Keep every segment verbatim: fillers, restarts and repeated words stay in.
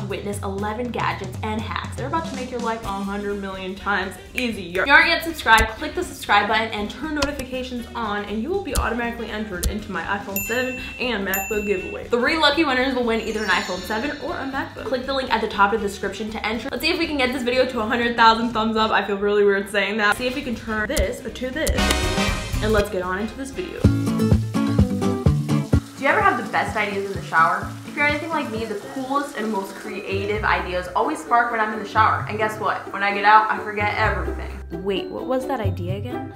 To witness eleven gadgets and hacks. They're about to make your life one hundred million times easier. If you aren't yet subscribed, click the subscribe button and turn notifications on and you will be automatically entered into my iPhone seven and MacBook giveaway. Three lucky winners will win either an iPhone seven or a MacBook. Click the link at the top of the description to enter. Let's see if we can get this video to one hundred thousand thumbs up. I feel really weird saying that. See if we can turn this to this. And let's get on into this video. Do you ever have the best ideas in the shower? If you're anything like me, the coolest and most creative ideas always spark when I'm in the shower. And guess what? When I get out, I forget everything. Wait, what was that idea again?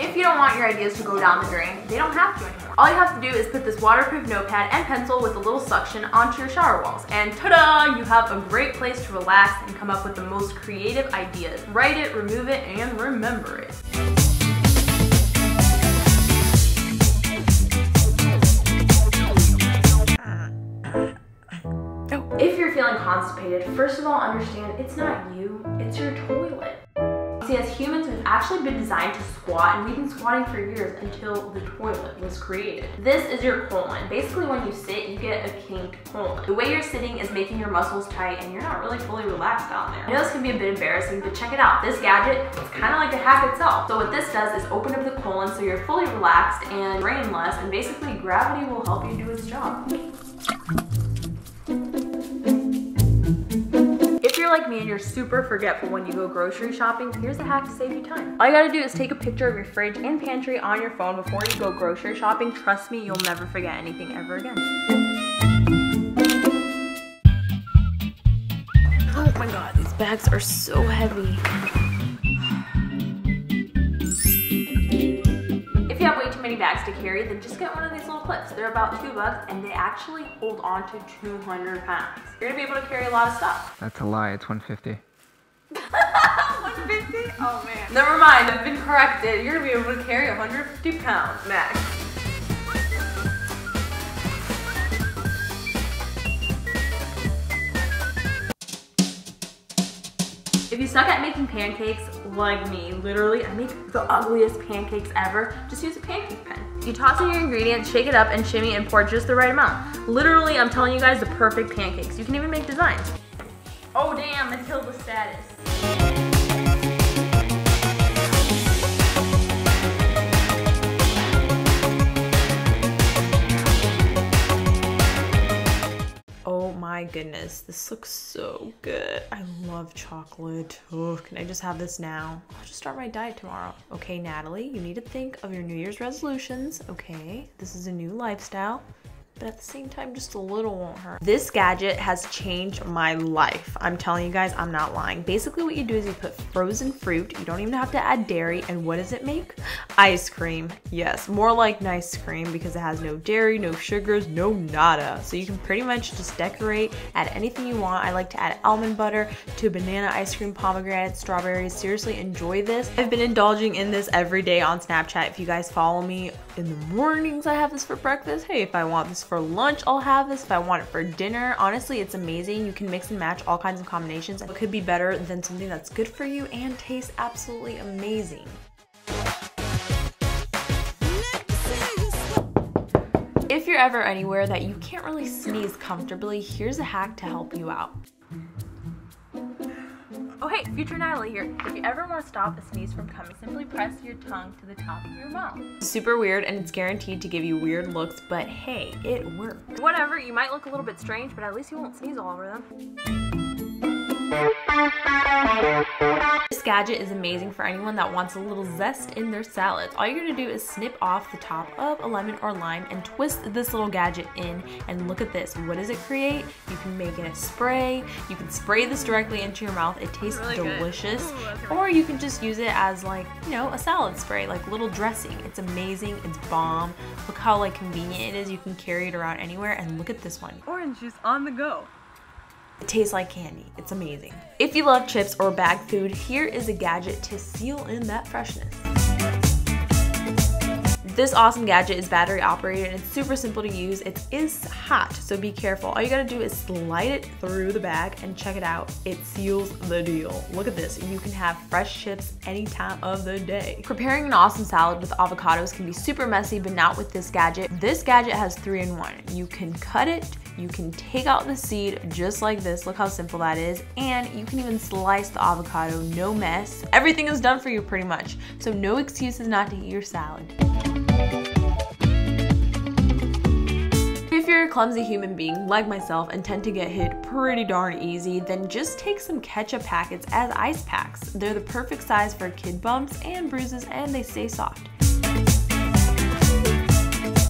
If you don't want your ideas to go down the drain, they don't have to anymore. All you have to do is put this waterproof notepad and pencil with a little suction onto your shower walls. And ta-da! You have a great place to relax and come up with the most creative ideas. Write it, remove it, and remember it. If you're feeling constipated, first of all, understand it's not you, it's your toilet. See, as humans, we've actually been designed to squat, and we've been squatting for years until the toilet was created. This is your colon. Basically, when you sit, you get a kinked colon. The way you're sitting is making your muscles tight, and you're not really fully relaxed down there. I know this can be a bit embarrassing, but check it out. This gadget is kind of like the hack itself. So what this does is open up the colon so you're fully relaxed and drain less, and basically gravity will help you do its job. Like me and you're super forgetful when you go grocery shopping, here's a hack to save you time. All you gotta do is take a picture of your fridge and pantry on your phone before you go grocery shopping. Trust me, you'll never forget anything ever again. Oh my god, these bags are so heavy. If you have way too many bags to carry, then just get one of these little clips. They're about two bucks and they actually hold on to two hundred pounds. You're gonna be able to carry a lot of stuff. That's a lie, it's one fifty. one fifty? Oh man. Never mind, I've been corrected. You're gonna be able to carry one hundred fifty pounds max. If you suck at making pancakes, like me, literally, I make the ugliest pancakes ever, just use a pancake pen. You toss in your ingredients, shake it up, and shimmy and pour just the right amount. Literally, I'm telling you guys, the perfect pancakes. You can even make designs. Oh damn, I killed the status. My goodness, this looks so good. I love chocolate. Oh, can I just have this now? I'll just start my diet tomorrow. Okay, Natalie, you need to think of your New Year's resolutions. Okay, this is a new lifestyle, but at the same time, just a little won't hurt. This gadget has changed my life. I'm telling you guys, I'm not lying. Basically, what you do is you put frozen fruit. You don't even have to add dairy. And what does it make? Ice cream. Yes, more like nice cream because it has no dairy, no sugars, no nada. So you can pretty much just decorate, add anything you want. I like to add almond butter to banana ice cream, pomegranate, strawberries. Seriously, enjoy this. I've been indulging in this every day on Snapchat. If you guys follow me in the mornings, I have this for breakfast. Hey, if I want this for lunch, I'll have this. If I want it for dinner, honestly, it's amazing. You can mix and match all kinds of combinations. It could be better than something that's good for you and tastes absolutely amazing. If you're ever anywhere that you can't really sneeze comfortably, here's a hack to help you out. Oh hey, future Natalie here. If you ever want to stop a sneeze from coming, simply press your tongue to the top of your mouth. Super weird, and it's guaranteed to give you weird looks, but hey, it worked. Whatever, you might look a little bit strange, but at least you won't sneeze all over them. This gadget is amazing for anyone that wants a little zest in their salads. All you're gonna do is snip off the top of a lemon or lime and twist this little gadget in, and look at this. What does it create? You can make it a spray. You can spray this directly into your mouth. It tastes really delicious. Ooh, or you can just use it as, like, you know, a salad spray, like little dressing. It's amazing, it's bomb. Look how like convenient it is. You can carry it around anywhere, and look at this one. Orange juice on the go. It tastes like candy. It's amazing. If you love chips or bag food, here is a gadget to seal in that freshness. This awesome gadget is battery operated and it's super simple to use. It is hot, so be careful. All you gotta do is slide it through the bag and check it out. It seals the deal. Look at this, you can have fresh chips any time of the day. Preparing an awesome salad with avocados can be super messy, but not with this gadget. This gadget has three in one. You can cut it, you can take out the seed just like this, look how simple that is, and you can even slice the avocado, no mess. Everything is done for you pretty much, so no excuses not to eat your salad. If you're a clumsy human being like myself and tend to get hit pretty darn easy, then just take some ketchup packets as ice packs. They're the perfect size for kid bumps and bruises, and they stay soft.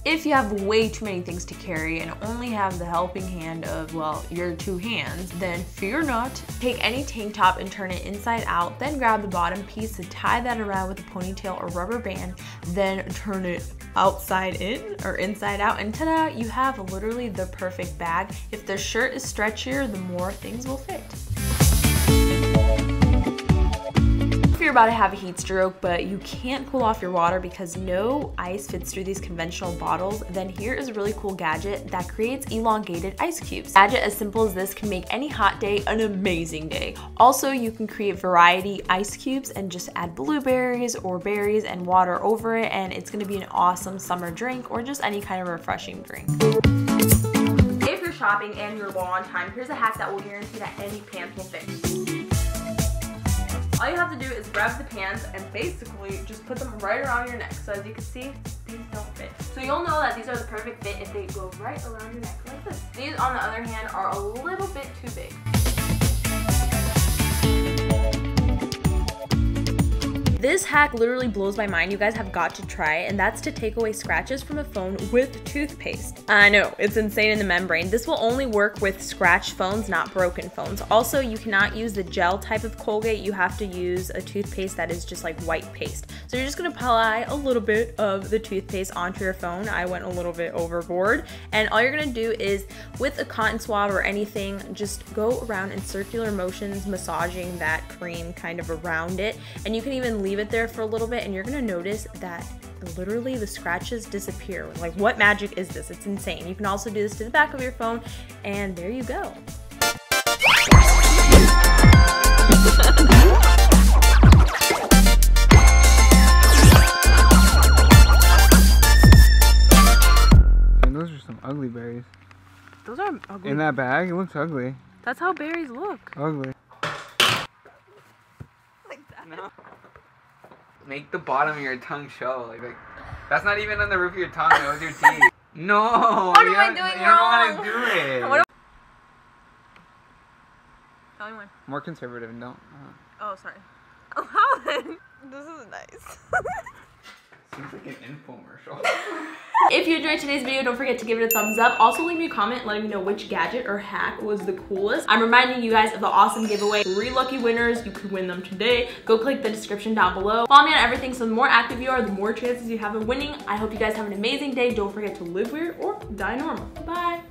If you have way too many things to carry and only have the helping hand of, well, your two hands, then fear not. Take any tank top and turn it inside out, then grab the bottom piece and tie that around with a ponytail or rubber band, then turn it outside in or inside out, and ta-da, you have literally the perfect bag. If the shirt is stretchier, the more things will fit. You're about to have a heat stroke but you can't cool off your water because no ice fits through these conventional bottles, then here is a really cool gadget that creates elongated ice cubes. A gadget as simple as this can make any hot day an amazing day. Also, you can create variety ice cubes and just add blueberries or berries and water over it, and it's going to be an awesome summer drink or just any kind of refreshing drink. If you're shopping and you're low on time, here's a hack that will guarantee that any pants will fit. All you have to do is grab the pants and basically just put them right around your neck. So as you can see, these don't fit. So you'll know that these are the perfect fit if they go right around your neck like this. These, on the other hand, are a little bit too big. This hack literally blows my mind. You guys have got to try it, and that's to take away scratches from a phone with toothpaste. I know, it's insane in the membrane. This will only work with scratched phones, not broken phones. Also, you cannot use the gel type of Colgate. You have to use a toothpaste that is just like white paste. So you're just gonna apply a little bit of the toothpaste onto your phone. I went a little bit overboard. And all you're gonna do is, with a cotton swab or anything, just go around in circular motions, massaging that cream kind of around it. And you can even leave Leave it there for a little bit, and you're gonna notice that literally the scratches disappear. Like, what magic is this? It's insane. You can also do this to the back of your phone, and there you go. And those are some ugly berries. Those are ugly. In that bag, it looks ugly. That's how berries look. Ugly. Like that. No. Make the bottom of your tongue show. Like, like, that's not even on the roof of your tongue. That was your teeth. No. What am I doing wrong? You don't want to do it. What am Tell me one. More conservative and don't. Uh. Oh, sorry. Oh, then. This is nice. Seems like an infomercial. If you enjoyed today's video, don't forget to give it a thumbs up. Also, leave me a comment letting me know which gadget or hack was the coolest. I'm reminding you guys of the awesome giveaway. Three lucky winners. You could win them today. Go click the description down below. Follow me on everything, so the more active you are, the more chances you have of winning. I hope you guys have an amazing day. Don't forget to live weird or die normal. Bye.